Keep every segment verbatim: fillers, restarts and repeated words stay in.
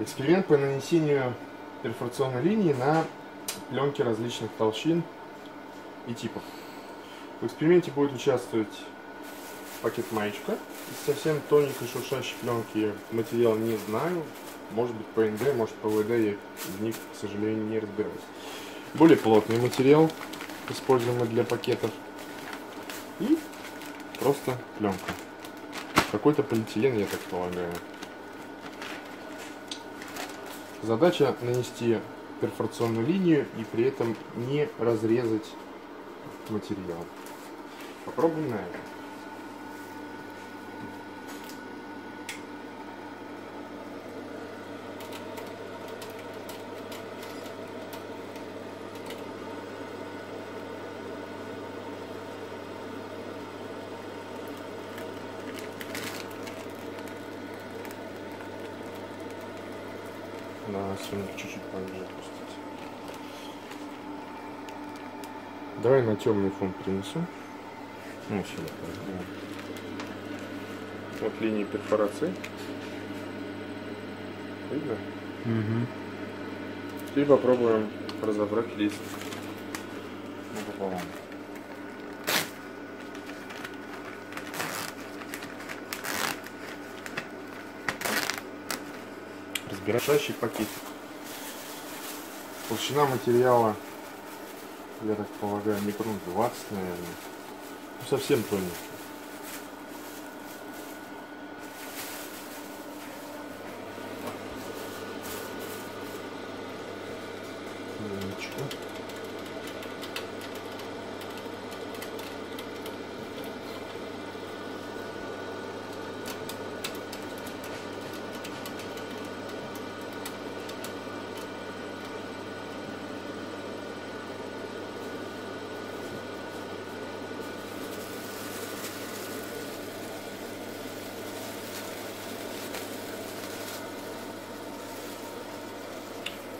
Эксперимент по нанесению перфорационной линии на пленки различных толщин и типов. В эксперименте будет участвовать пакет маечка из совсем тоненькой шуршащей пленки. Материал не знаю, может быть ПНД, может ПВД, я в них, к сожалению, не разбираюсь. Более плотный материал, используемый для пакетов, и просто пленка. Какой-то полиэтилен, я так полагаю. Задача нанести перфорационную линию и при этом не разрезать материал. Попробуем на это. Надо сегодня чуть-чуть пониже опустить. Давай на темный фон принесу. Ну, сюда. Да. Вот линии перфорации. Видно? Угу. Теперь попробуем разобрать лист напополам. Разбирающий пакетик. Толщина материала, я так полагаю, микрон двадцать, наверное. Ну, совсем тоненький.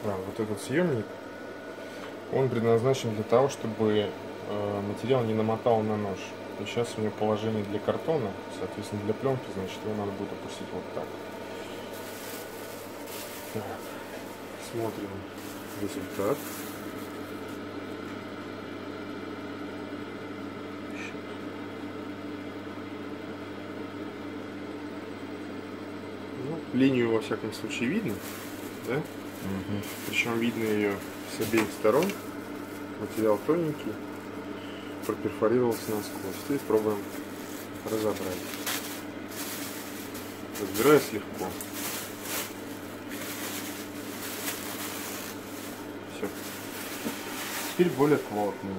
А, вот этот съемник, он предназначен для того, чтобы э, материал не намотал на нож. И сейчас у него положение для картона, соответственно для пленки, значит его надо будет опустить вот так. Так, смотрим результат. Ну, линию во всяком случае видно, да? Угу. Причем видно ее с обеих сторон. Материал тоненький, проперфорировался насквозь. Теперь пробуем разобрать. Разбираюсь легко. Все. Теперь более плотный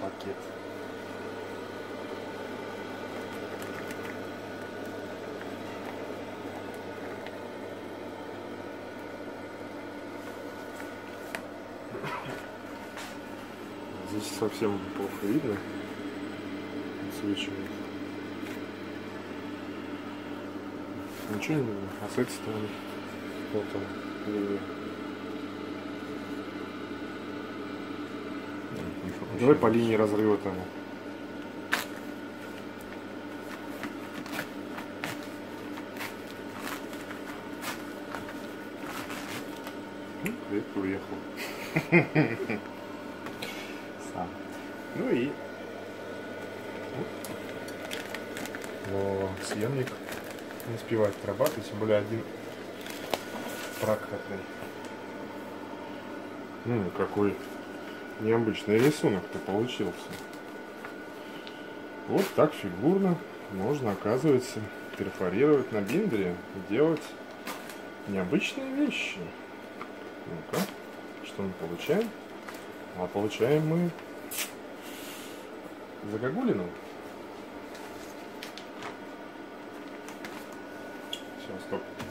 пакет. Здесь совсем плохо видно. Свечиваю. Ничего не видно. А с этой стороны вот он линия. Давай по линии разрыва там. Это уехал. Ну и но съемник не успевает отрабатывать, тем более один прокатный. Ну, какой необычный рисунок-то получился. Вот так фигурно можно, оказывается, перфорировать на биндере и делать необычные вещи. Ну-ка, что мы получаем? А получаем мы загогулину. Все, стоп.